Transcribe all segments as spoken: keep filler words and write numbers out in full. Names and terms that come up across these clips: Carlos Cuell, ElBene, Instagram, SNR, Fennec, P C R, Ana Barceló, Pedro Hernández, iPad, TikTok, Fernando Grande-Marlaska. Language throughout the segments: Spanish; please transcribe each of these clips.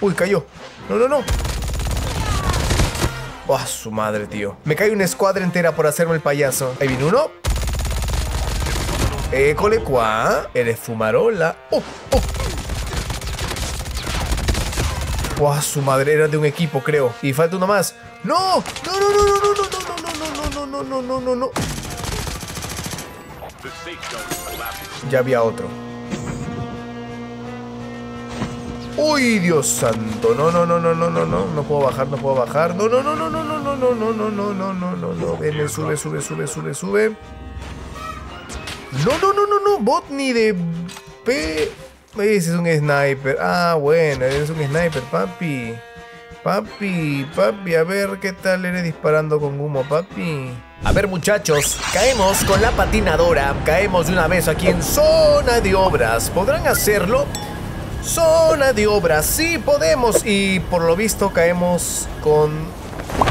Uy, cayó. No, no, no. ¡Oh, su madre, tío! Me cae una escuadra entera por hacerme el payaso. Ahí viene uno. École cuá. Eres fumarola. ¡Oh, oh! ¡Oh, su madre! Era de un equipo, creo. Y falta uno más. ¡No! ¡No, no, no, no, no, no, no, no, no, no, no, no, no, no! Ya había otro. ¡Uy, Dios santo! No, no, no, no, no, no, no. No puedo bajar, no puedo bajar. No, no, no, no, no, no, no, no, no, no, no, no, no, no, no. Ven, sube, sube, sube, sube, sube. No, no, no, no, no. Bot ni de P. Ese es un sniper. Ah, bueno, eres un sniper, papi. Papi, papi, a ver qué tal eres disparando con humo, papi. A ver, muchachos, caemos con la patinadora. Caemos de una vez aquí en zona de obras. ¿Podrán hacerlo? Zona de obras, sí podemos. Y por lo visto caemos con...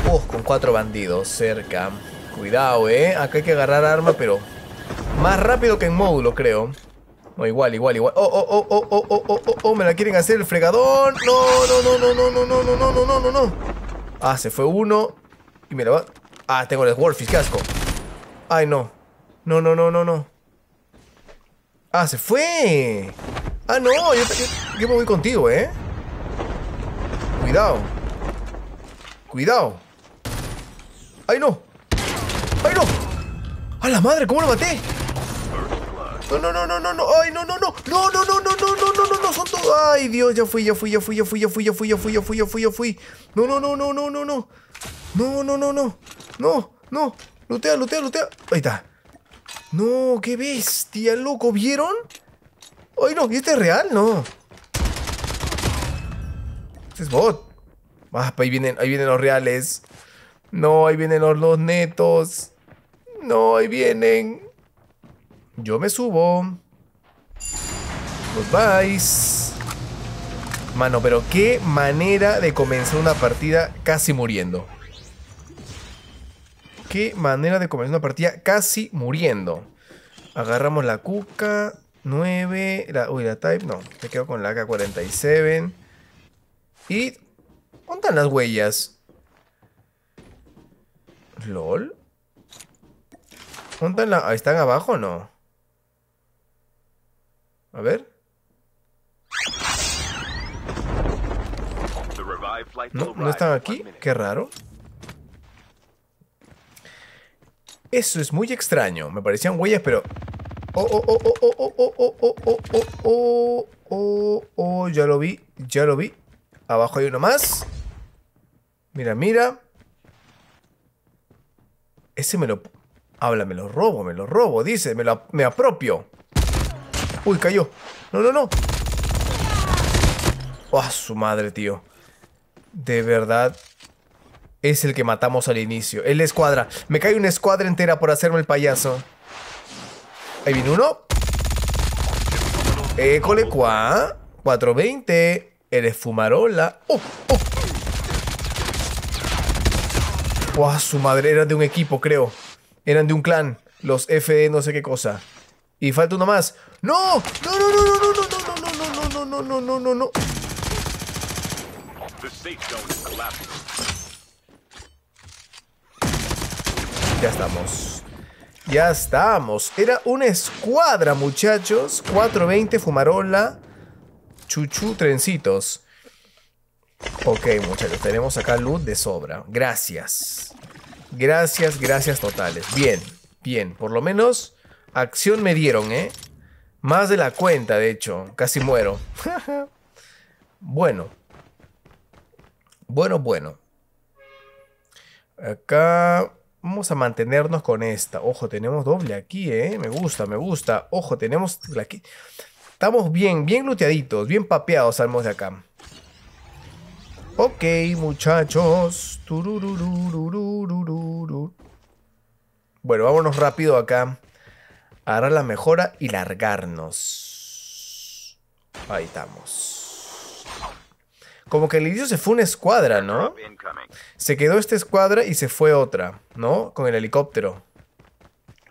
Uh, con cuatro bandidos cerca. Cuidado, eh. Acá hay que agarrar arma, pero... más rápido que en módulo, creo. No, igual, igual, igual. Oh, oh, oh, oh, oh, oh, oh, oh, oh, me la quieren hacer el fregadón. No, no, no, no, no, no, no, no, no, no, no, no. Ah, se fue uno. Y me la va. Ah, tengo el Warfish, qué asco. Ay, no. No, no, no, no, no. Ah, se fue. Ah, no, yo, yo, yo me voy contigo, eh. Cuidado. Cuidado. Ay, no. Ay, no. A la madre, ¿cómo lo maté? No, no, no, no, no, no, ay, no, no, no, no, no, no, no, no, no, no, no, no, son todos. Ay, Dios, ya fui, ya fui, ya fui, ya fui, ya fui, ya fui, ya fui, ya fui, ya fui, ya fui. No, no, no, no, no, no, no. No, no, no, no. No, no. Lootea, lootea, lootea. Ahí está. No, qué bestia, loco, ¿vieron? Ay, no, ¿y este es real? No. Este es bot. Ah, ahí vienen, ahí vienen los reales. No, ahí vienen los, los netos. No, ahí vienen. Yo me subo. Los vais. Mano, pero qué manera de comenzar una partida casi muriendo. Qué manera de comenzar una partida casi muriendo. Agarramos la cuca. nueve. La, uy, la type. No, me quedo con la A K cuarenta y siete. Y... ¿dónde están las huellas? ¿Lol? ¿Dónde están las...? ¿Están abajo o no? A ver. No, no están aquí. Qué raro. Eso es muy extraño. Me parecían huellas, pero... Oh, oh, oh, oh, oh, oh, oh, oh, oh, oh, oh, oh, oh, ya lo vi, ya lo vi. Abajo hay uno más. Mira, mira. Ese me lo... Habla, me lo robo, me lo robo, dice. Me lo me apropio. Uy, cayó. No, no, no. Oh, su madre, tío. De verdad. Es el que matamos al inicio. Es la escuadra. Me cae una escuadra entera por hacerme el payaso. Ahí viene uno. École cuá. cuatrocientos veinte. Eres fumarola. Oh, oh. Oh, su madre. Era de un equipo, creo. Eran de un clan. Los F D no sé qué cosa. Y falta uno más. ¡No! ¡No, no, no, no, no, no, no, no, no, no, no, no, no, no! Ya estamos. Ya estamos. Era una escuadra, muchachos. cuatrocientos veinte, fumarola, chuchu, trencitos. Ok, muchachos. Tenemos acá luz de sobra. Gracias. Gracias, gracias totales. Bien, bien. Por lo menos acción me dieron, ¿eh? Más de la cuenta, de hecho. Casi muero. Bueno. Bueno, bueno. Acá vamos a mantenernos con esta. Ojo, tenemos doble aquí, ¿eh? Me gusta, me gusta. Ojo, tenemos aquí. Estamos bien, bien looteaditos, bien papeados salmos de acá. Ok, muchachos. Bueno, vámonos rápido acá. Agarrar la mejora y largarnos. Ahí estamos. Como que al inicio se fue una escuadra, ¿no? Se quedó esta escuadra y se fue otra, ¿no? Con el helicóptero.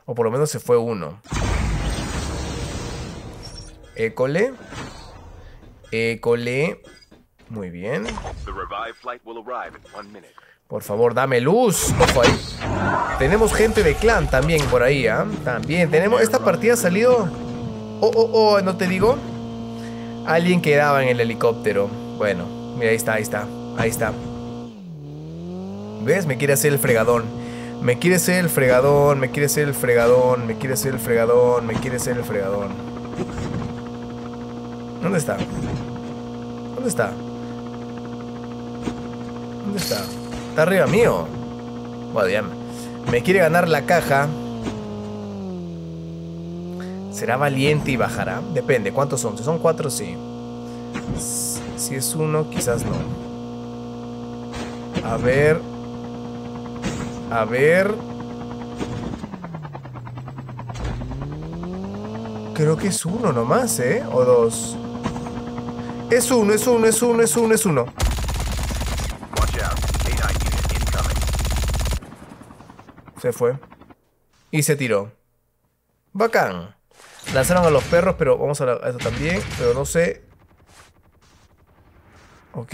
O por lo menos se fue uno. École. École. Muy bien. Por favor, dame luz. Ojo ahí. Tenemos gente de clan también por ahí, ¿ah? ¿eh? También tenemos... Esta partida ha salido... Oh, oh, oh, ¿no te digo? Alguien quedaba en el helicóptero. Bueno, mira, ahí está, ahí está. Ahí está. ¿Ves? Me quiere hacer el fregadón. Me quiere hacer el fregadón, me quiere hacer el fregadón, me quiere hacer el fregadón, me quiere hacer el fregadón. ¿Dónde está? ¿Dónde está? ¿Dónde está? Está arriba mío. Bueno, ya me quiere ganar la caja. ¿Será valiente y bajará? Depende, ¿cuántos son? Si son cuatro, sí. Si es uno, quizás no. A ver. A ver. Creo que es uno nomás, ¿eh? O dos. Es uno, es uno, es uno, es uno, es uno. Se fue. Y se tiró. Bacán. Lanzaron a los perros, pero vamos a, la, a esto también. Pero no sé. Ok.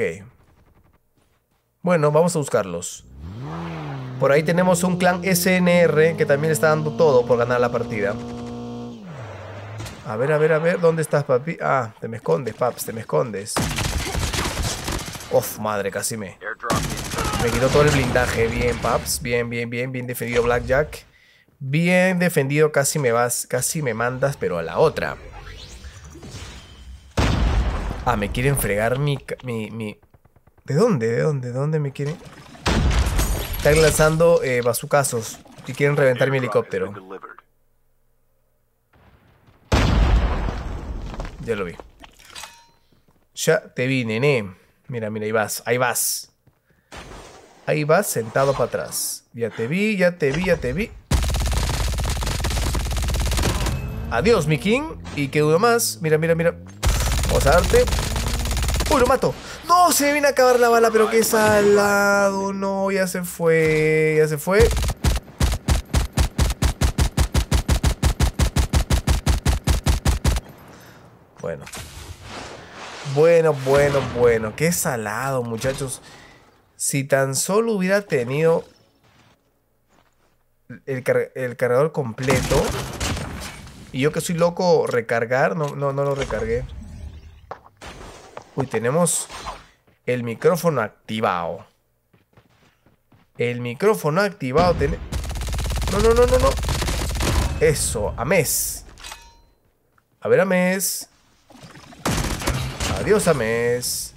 Bueno, vamos a buscarlos. Por ahí tenemos un clan S N R que también está dando todo por ganar la partida. A ver, a ver, a ver. ¿Dónde estás, papi? Ah, te me escondes, paps. Te me escondes. Uf, madre, casi me... Me quitó todo el blindaje. Bien, paps. Bien, bien, bien. Bien defendido, Blackjack. Bien defendido. Casi me vas... Casi me mandas, pero a la otra. Ah, me quieren fregar mi... mi, mi... ¿De dónde? ¿De dónde? ¿De dónde me quieren...? Están lanzando eh, bazucazos y quieren reventar mi helicóptero. Ya lo vi. Ya te vi, nene. Mira, mira, ahí vas, ahí vas. Ahí vas sentado para atrás. Ya te vi, ya te vi, ya te vi. Adiós, mi king. Y que uno más. Mira, mira, mira. Vamos a darte. ¡Uy, lo mato! ¡No! Se me viene a acabar la bala, pero qué salado. No, ya se fue. Ya se fue. Bueno. Bueno, bueno, bueno. Qué salado, muchachos. Si tan solo hubiera tenido el, car- el cargador completo. Y yo que soy loco, recargar. No, no, no lo recargué. Uy, tenemos el micrófono activado. El micrófono activado. Ten... No, no, no, no, no. Eso, Amés. A ver, Amés. Adiós, Amés.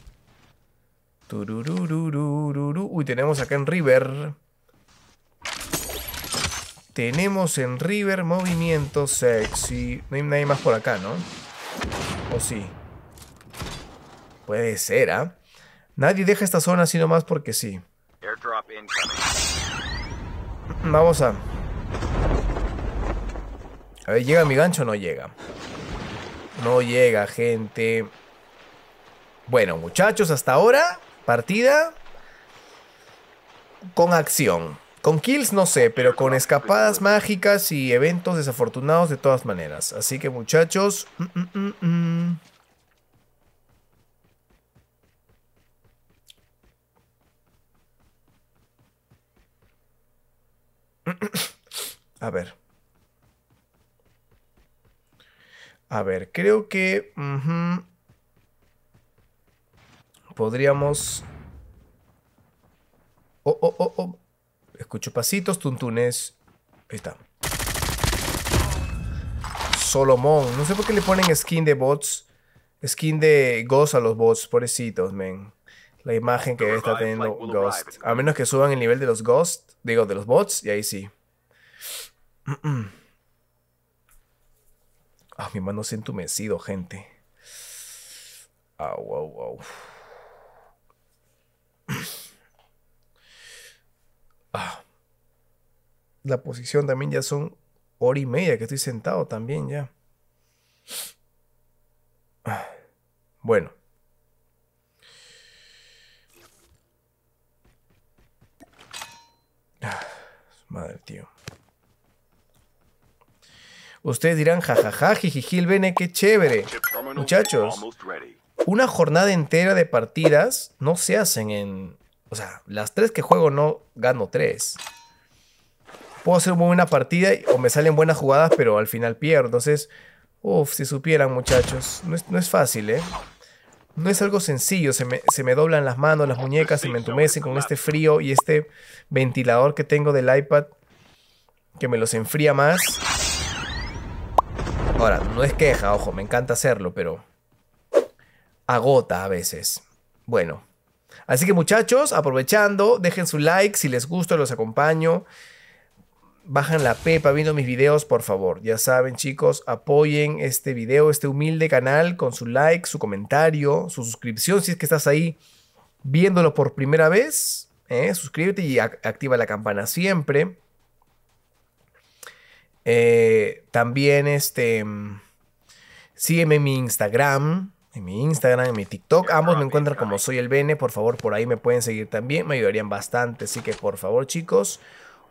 Uy, tenemos acá en River. Tenemos en River movimiento sexy. No hay nadie más por acá, ¿no? ¿O sí? Puede ser, ¿ah? ¿eh? Nadie deja esta zona así nomás porque sí. Vamos a... A ver, ¿llega mi gancho o no llega? No llega, gente. Bueno, muchachos, hasta ahora, partida con acción. Con kills no sé, pero con escapadas mágicas y eventos desafortunados de todas maneras. Así que, muchachos... Mm, mm, mm, mm. A ver. A ver, creo que... Uh-huh, podríamos... Oh, oh, oh, oh. Escucho pasitos, tuntunes. Ahí está. Solomon. No sé por qué le ponen skin de bots. Skin de Ghost a los bots. Pobrecitos, men. La imagen que está teniendo Ghost. A menos que suban el nivel de los Ghost. Digo, de los bots. Y ahí sí. Ah, mi mano se ha entumecido, gente. Au, au, au. Ah. La posición también ya son hora y media que estoy sentado también ya. Ah. Bueno. Madre, tío. Ustedes dirán, jajaja, jijijil, bene, qué chévere. Muchachos, una jornada entera de partidas no se hacen en... O sea, las tres que juego no gano tres. Puedo hacer muy buena partida y, o me salen buenas jugadas, pero al final pierdo. Entonces, uff, si supieran, muchachos. No es, no es fácil, ¿eh? No es algo sencillo. Se me, se me doblan las manos, las muñecas, se me entumecen con este frío y este ventilador que tengo del iPad que me los enfría más. Ahora, no es queja, ojo, me encanta hacerlo, pero agota a veces. Bueno, así que muchachos, aprovechando, dejen su like, si les gusta los acompaño. Bajan la pepa viendo mis videos, por favor. Ya saben, chicos, apoyen este video, este humilde canal con su like, su comentario, su suscripción. Si es que estás ahí viéndolo por primera vez, ¿eh? Suscríbete y activa la campana siempre. Eh, también este sígueme en mi Instagram, en mi Instagram, en mi TikTok. Ambos me encuentran como soy ElBene. Por favor, por ahí me pueden seguir también. Me ayudarían bastante. Así que por favor, chicos,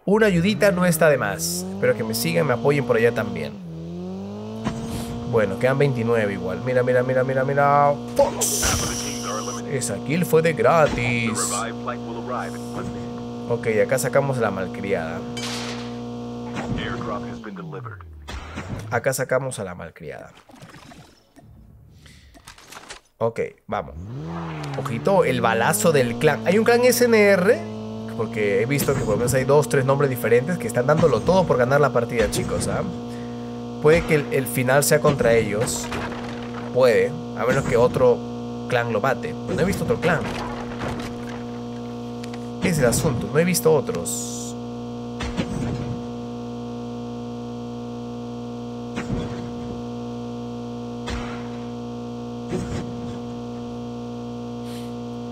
una ayudita no está de más. Espero que me sigan, me apoyen por allá también. Bueno, quedan veintinueve igual. Mira, mira, mira, mira, mira. ¡Fox! Esa kill fue de gratis. Ok, acá sacamos la malcriada. Acá sacamos a la malcriada. Ok, vamos. Ojito, el balazo del clan. Hay un clan S N R, porque he visto que por lo menos hay dos, tres nombres diferentes que están dándolo todo por ganar la partida, chicos, ¿eh? Puede que el, el final sea contra ellos. Puede, a menos que otro clan lo bate. Pero no he visto otro clan. ¿Qué es el asunto? No he visto otros.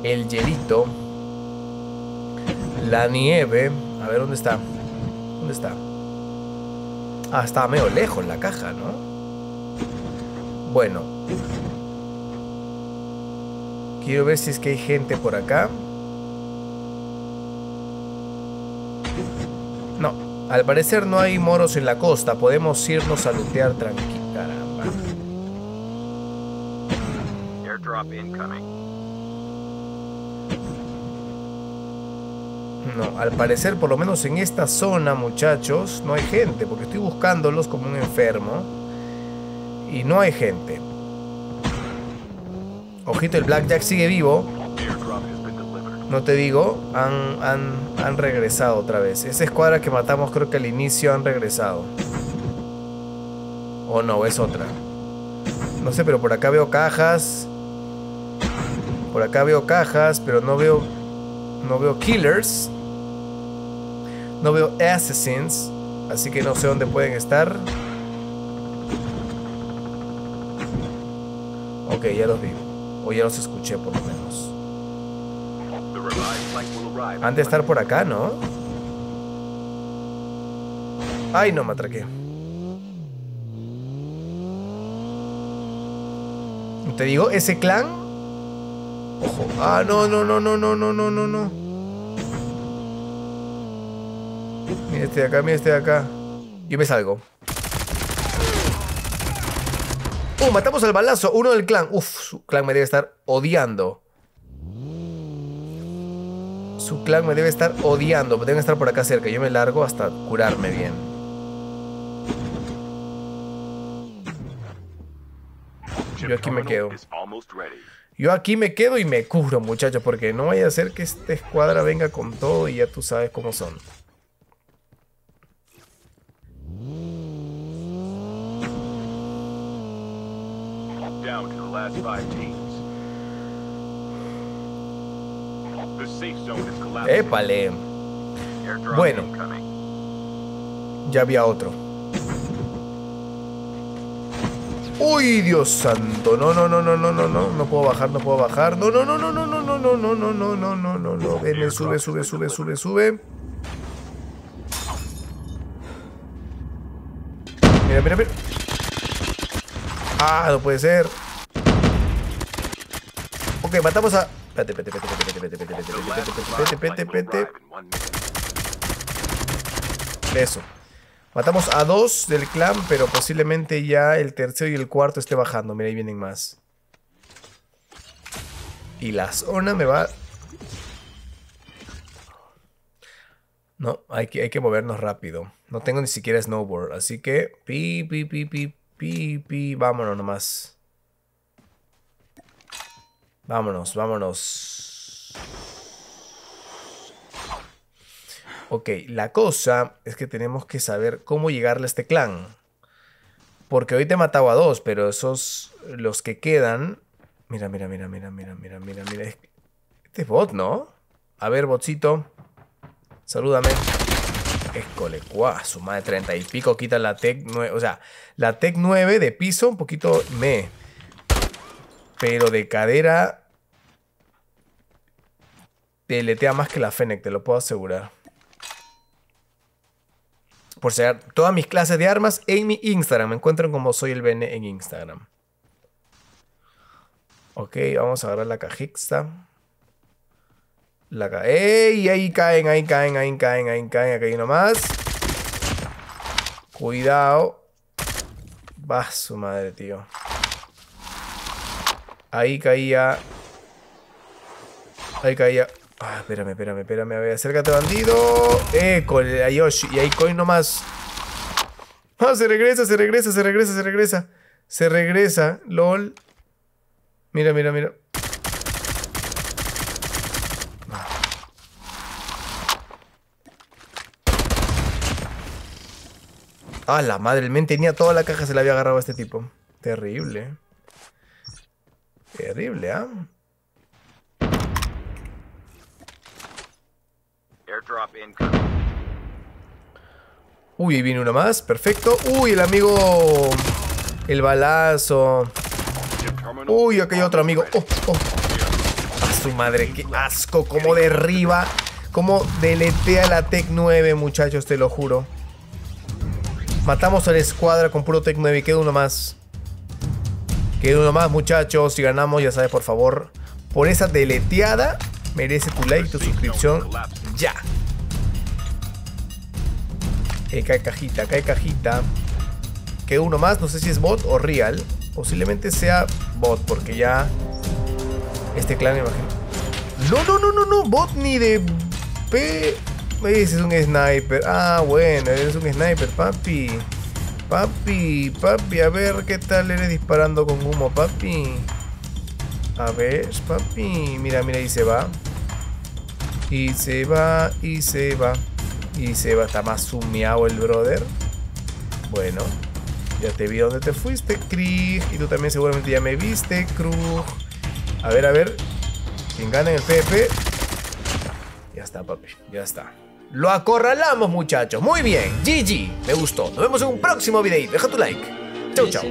El hielito, la nieve. A ver, ¿dónde está? ¿Dónde está? Ah, estaba medio lejos la caja, ¿no? Bueno, quiero ver si es que hay gente por acá. No, al parecer no hay moros en la costa. Podemos irnos a lootear tranquilo. Caramba. Airdrop incoming. No, al parecer, por lo menos en esta zona, muchachos, no hay gente. Porque estoy buscándolos como un enfermo. Y no hay gente. Ojito, el Blackjack sigue vivo. No te digo, han, han, han regresado otra vez. Esa escuadra que matamos, creo que al inicio han regresado. O no, es otra. No sé, pero por acá veo cajas. Por acá veo cajas, pero no veo... No veo killers. No veo assassins. Así que no sé dónde pueden estar. Ok, ya los vi. O ya los escuché por lo menos. Han de estar por acá, ¿no? Ay, no, me atraqué. Te digo, ese clan... Ojo. Ah, no, no, no, no, no, no, no, no, no. Mira este de acá, mira este de acá. Yo me salgo. Uh, matamos al balazo. Uno del clan. Uf, su clan me debe estar odiando. Su clan me debe estar odiando. Deben estar por acá cerca. Yo me largo hasta curarme bien. Yo aquí me quedo. Yo aquí me quedo y me curo, muchachos, porque no vaya a ser que esta escuadra venga con todo y ya tú sabes cómo son. ¡Épale! Bueno, ya había otro. ¡Uy, Dios santo! No, no, no, no, no, no, no, no puedo bajar, no puedo bajar. No, no, no, no, no, no, no, no, no, no, no, no, no, no, no. Ven, sube, sube, sube, sube, sube. Mira, mira, mira. Ah, no puede ser. Ok, matamos a... Pete, pete, pete, pete, pete, pete, pete, pete, pete, pete, pete. Eso. Matamos a dos del clan, pero posiblemente ya el tercero y el cuarto esté bajando. Mira, ahí vienen más. Y la zona me va... No, hay que, hay que movernos rápido. No tengo ni siquiera snowboard, así que... Pi, pi, pi, pi, pi, pi. Vámonos nomás. Vámonos, vámonos. Ok, la cosa es que tenemos que saber cómo llegarle a este clan. Porque hoy te he matado a dos, pero esos... Los que quedan... Mira, mira, mira, mira, mira, mira, mira, mira. Este es bot, ¿no? A ver, botcito. Salúdame. École, cuá, su madre, treinta y pico. Quita la Tec nueve. O sea, la Tec nueve de piso, un poquito me. Pero de cadera. Teletea más que la Fennec, te lo puedo asegurar. Por ser todas mis clases de armas en mi Instagram. Me encuentran como soy ElBene en Instagram. Ok, vamos a agarrar la cajista. La ca ¡Ey! Ahí caen, ahí caen, ahí caen, ahí caen. Acá hay uno más. Cuidado. Va su madre, tío. Ahí caía. Ahí caía. Ah, espérame, espérame, espérame. A ver, acércate, bandido. Eh, con la Yoshi. Y ahí coin nomás. Ah, se regresa, se regresa, se regresa, se regresa. Se regresa, lol. Mira, mira, mira. Ah, la madre, el men tenía toda la caja, se la había agarrado a este tipo. Terrible. Terrible, ¿ah? ¿eh? Uy, ahí viene uno más, perfecto. Uy, el amigo... El balazo... Uy, acá hay otro amigo. Oh, oh. A su madre, qué asco. Cómo derriba, cómo deletea la Tec nueve, muchachos, te lo juro. Matamos a la escuadra con puro Tec nueve y queda uno más. Queda uno más, muchachos. Si ganamos, ya sabes, por favor, por esa deleteada, merece tu like, tu suscripción. Ya. Eh, cae cajita, cae cajita. Queda uno más, no sé si es bot o real. Posiblemente sea bot, porque ya este clan, me imagino. No, no, no, no, no, bot ni de P. Ese es un sniper. Ah, bueno, eres un sniper, papi. Papi, papi, a ver qué tal eres disparando con humo, papi. A ver, papi. Mira, mira, y se va. Y se va, y se va. Y se va, está más sumiado el brother. Bueno. Ya te vi dónde te fuiste, Krieg. Y tú también seguramente ya me viste, Krug. A ver, a ver. Quien gana en el P V P. Ya está, papi. Ya está. Lo acorralamos, muchachos. Muy bien. G G. Me gustó. Nos vemos en un próximo videito. Deja tu like. Chau, chau.